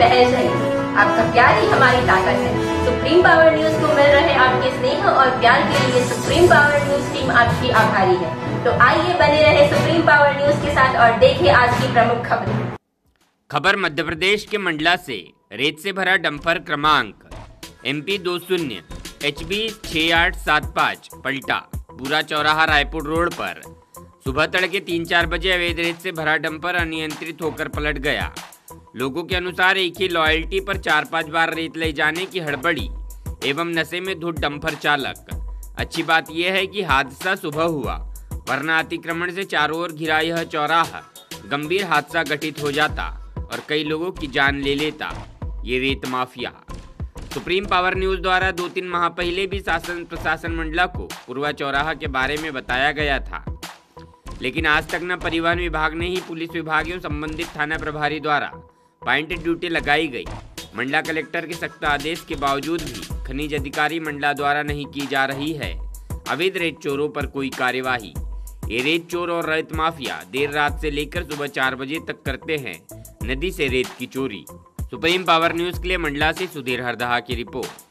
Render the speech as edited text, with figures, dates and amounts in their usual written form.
पहल रहेगी। आपका प्यार ही हमारी ताकत है। सुप्रीम पावर न्यूज़ को मिल रहे आपके स्नेह और प्यार के लिए सुप्रीम पावर न्यूज़ टीम आपकी आभारी है। तो आइए बने रहे सुप्रीम पावर न्यूज़ के साथ और देखें आज की प्रमुख खबरें। खबर मध्य प्रदेश के मंडला से। रेत से भरा डंपर क्रमांक MP 20HB 6875 पलटा पूर्वा चौराहा रायपुर रोड पर। सुबह तड़के 3-4 बजे अवैध रेत से भरा डंपर अनियंत्रित होकर पलट गया। लोगों के अनुसार एक ही लॉयल्टी पर 4-5 बार रेत ले जाने की हड़बड़ी एवं नशे में धुत डंपर चालक। अच्छी बात यह है कि हादसा सुबह हुआ, वरना अतिक्रमण से चारों ओर घिरा यह चौराहा गंभीर हादसा घटित हो जाता और कई लोगों की जान ले लेता। ये रेत माफिया। सुप्रीम पावर न्यूज़ द्वारा 2-3 माह पहले भी शासन प्रशासन मंडला को पूर्वा चौराहा के बारे में बताया गया था, लेकिन आज तक न परिवहन विभाग ने ही पुलिस विभाग एवं संबंधित थाना प्रभारी द्वारा पॉइंटेड ड्यूटी लगाई गई। मंडला कलेक्टर के सख्त आदेश के बावजूद भी खनिज अधिकारी मंडला द्वारा नहीं की जा रही है अवैध रेत चोरों पर कोई कार्यवाही। ये रेत चोर और रेत माफिया देर रात से लेकर सुबह 4 बजे तक करते हैं नदी से रेत की चोरी। सुप्रीम पावर न्यूज़ के लिए मंडला से सुधीर हरदहा की रिपोर्ट।